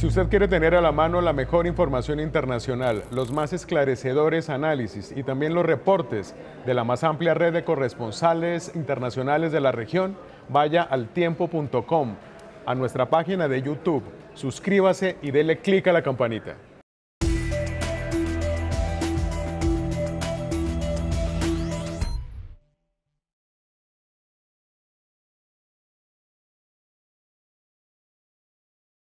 Si usted quiere tener a la mano la mejor información internacional, los más esclarecedores análisis y también los reportes de la más amplia red de corresponsales internacionales de la región, vaya al tiempo.com, a nuestra página de YouTube, suscríbase y dele clic a la campanita.